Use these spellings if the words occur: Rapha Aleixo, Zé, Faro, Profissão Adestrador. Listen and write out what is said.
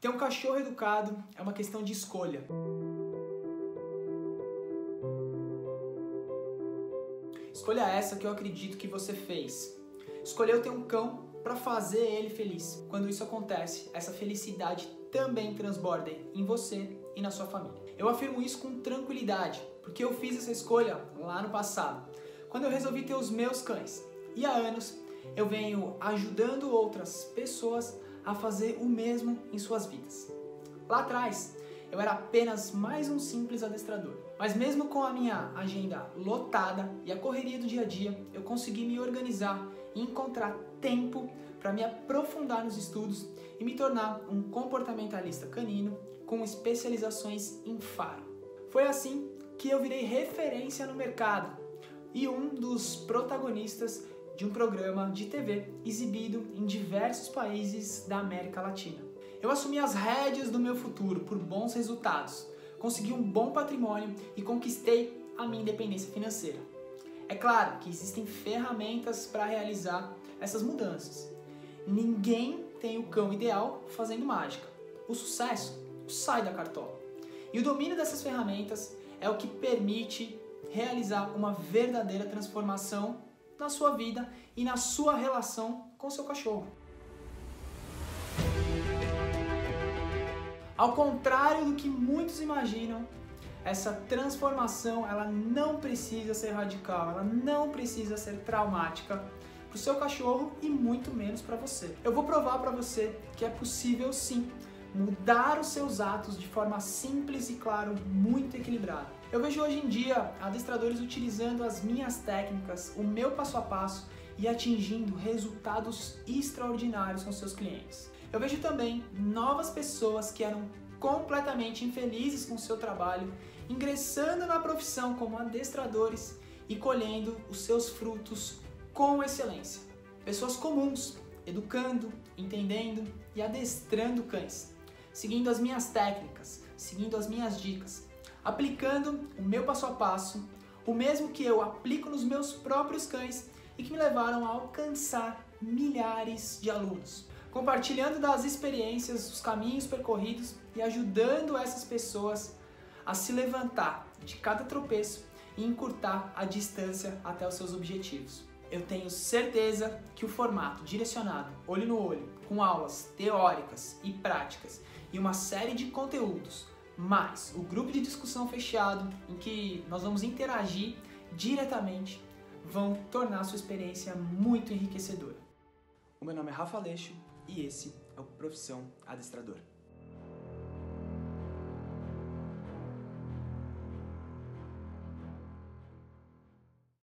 Ter um cachorro educado é uma questão de escolha. Escolha essa que eu acredito que você fez. Escolheu ter um cão para fazer ele feliz. Quando isso acontece, essa felicidade também transborda em você e na sua família. Eu afirmo isso com tranquilidade, porque eu fiz essa escolha lá no passado, quando eu resolvi ter os meus cães. E há anos eu venho ajudando outras pessoas a fazer o mesmo em suas vidas. Lá atrás, eu era apenas mais um simples adestrador. Mas mesmo com a minha agenda lotada e a correria do dia a dia, eu consegui me organizar e encontrar tempo para me aprofundar nos estudos e me tornar um comportamentalista canino com especializações em Faro. Foi assim que eu virei referência no mercado e um dos protagonistas de um programa de TV exibido em diversos países da América Latina. Eu assumi as rédeas do meu futuro por bons resultados, consegui um bom patrimônio e conquistei a minha independência financeira. É claro que existem ferramentas para realizar essas mudanças. Ninguém tem o cão ideal fazendo mágica. O sucesso sai da cartola. E o domínio dessas ferramentas é o que permite realizar uma verdadeira transformação na sua vida e na sua relação com seu cachorro. Ao contrário do que muitos imaginam, essa transformação ela não precisa ser radical, ela não precisa ser traumática para o seu cachorro e muito menos para você. Eu vou provar para você que é possível sim mudar os seus atos de forma simples e, claro, muito equilibrada. Eu vejo hoje em dia adestradores utilizando as minhas técnicas, o meu passo a passo e atingindo resultados extraordinários com seus clientes. Eu vejo também novas pessoas que eram completamente infelizes com o seu trabalho, ingressando na profissão como adestradores e colhendo os seus frutos com excelência. Pessoas comuns, educando, entendendo e adestrando cães, seguindo as minhas técnicas, seguindo as minhas dicas, aplicando o meu passo a passo, o mesmo que eu aplico nos meus próprios cães e que me levaram a alcançar milhares de alunos. Compartilhando das experiências, dos caminhos percorridos e ajudando essas pessoas a se levantar de cada tropeço e encurtar a distância até os seus objetivos. Eu tenho certeza que o formato direcionado, olho no olho, com aulas teóricas e práticas e uma série de conteúdos, mais o grupo de discussão fechado em que nós vamos interagir diretamente, vão tornar a sua experiência muito enriquecedora. O meu nome é Rapha Aleixo e esse é o Profissão Adestrador.